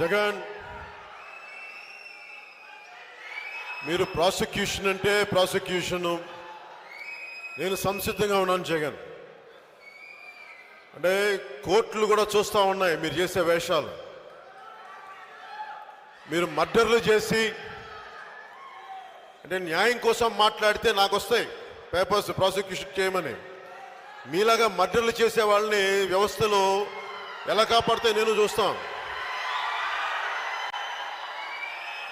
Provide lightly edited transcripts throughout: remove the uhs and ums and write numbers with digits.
జగన్ మీరు ప్రాసిక్యూషన్ అంటే ప్రాసిక్యూషను, నేను సంసిద్ధంగా ఉన్నాను జగన్. అంటే కోర్టులు కూడా చూస్తూ ఉన్నాయి మీరు చేసే వేషాలు. మీరు మర్డర్లు చేసి, అంటే న్యాయం కోసం మాట్లాడితే నాకు వస్తాయి పేపర్స్ ప్రాసిక్యూషన్ చేయమని. మీలాగా మర్డర్లు చేసే వాళ్ళని వ్యవస్థలో ఎలా కాపాడితే నేను చూస్తాను.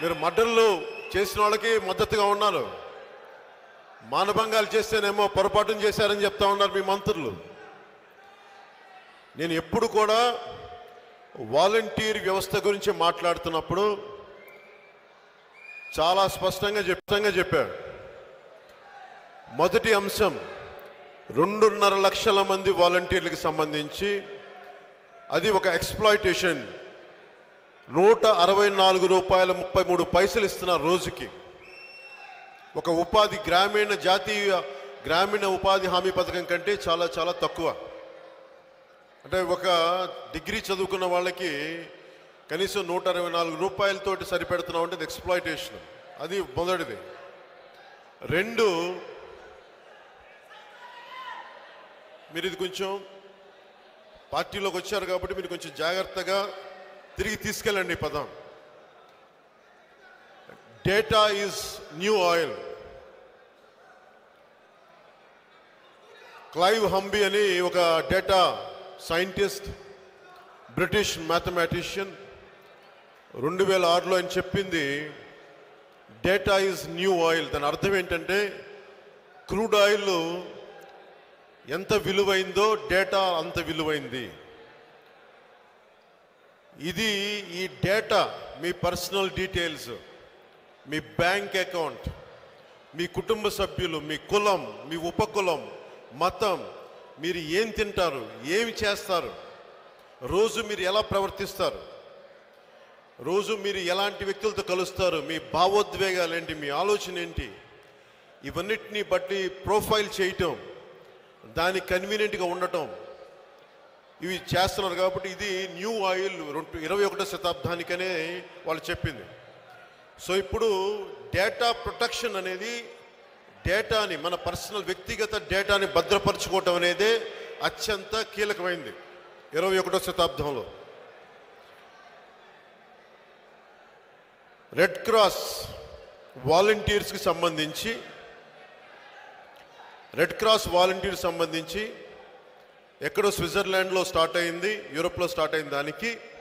మీరు మర్డర్లు చేసిన వాళ్ళకి మద్దతుగా ఉన్నారు, మానభంగాలు చేస్తేనేమో పొరపాటును చేశారని చెప్తా ఉన్నారు మీ మంత్రులు. నేను ఎప్పుడు కూడా వాలంటీర్ వ్యవస్థ గురించి మాట్లాడుతున్నప్పుడు చాలా స్పష్టంగా చెప్పారు. మొదటి అంశం 2.5 లక్షల మంది వాలంటీర్లకు సంబంధించి అది ఒక ఎక్స్‌ప్లాయిటేషన్. 164.33 రూపాయలు ఇస్తున్న రోజుకి ఒక ఉపాధి, జాతీయ గ్రామీణ ఉపాధి హామీ పథకం కంటే చాలా చాలా తక్కువ. అంటే ఒక డిగ్రీ చదువుకున్న వాళ్ళకి కనీసం 164 రూపాయలతోటి సరిపెడుతున్నాం అంటే ఎక్స్‌ప్లాయిటేషన్. అది మొదటిది. రెండు, మీరు ఇది కొంచెం పార్టీలోకి వచ్చారు కాబట్టి మీరు కొంచెం జాగ్రత్తగా తిరిగి తీసుకెళ్ళండి ఈ పదం. Data is new oil. Clive Humby అని ఒక డేటా సైంటిస్ట్, బ్రిటిష్ మ్యాథమెటిషియన్, 2006లో ఆయన చెప్పింది డేటా ఈజ్ న్యూ ఆయిల్. దాని అర్థం ఏంటంటే క్రూడ్ ఆయిల్ ఎంత విలువైందో డేటా అంత విలువైంది. ఇది ఈ డేటా మీ పర్సనల్ డీటెయిల్స్, మీ బ్యాంక్ అకౌంట్, మీ కుటుంబ సభ్యులు, మీ కులం, మీ ఉపకులం, మతం, మీరు ఏం తింటారు, ఏమి చేస్తారు, రోజు మీరు ఎలా ప్రవర్తిస్తారు, రోజు మీరు ఎలాంటి వ్యక్తులతో కలుస్తారు, మీ భావోద్వేగాలు ఏంటి, మీ ఆలోచన ఏంటి, ఇవన్నిటిని బట్టి ప్రొఫైల్ చేయటం, దానికి కన్వీనియంట్గా ఉండటం ఇవి చేస్తున్నారు. కాబట్టి ఇది న్యూ ఆయిల్ 21వ శతాబ్దానికనే వాళ్ళు చెప్పింది. సో ఇప్పుడు డేటా ప్రొటెక్షన్ అనేది, డేటాని మన పర్సనల్ వ్యక్తిగత డేటాని భద్రపరచుకోవటం అనేది అత్యంత కీలకమైంది 21వ శతాబ్దంలో. రెడ్ క్రాస్ వాలంటీర్స్కి సంబంధించి ఎక్కడో స్విట్జర్లాండ్లో స్టార్ట్ అయింది, యూరోప్లో స్టార్ట్ అయిన దానికి